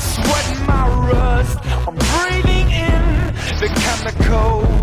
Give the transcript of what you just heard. sweat and my rust. I'm breathing in the chemicals.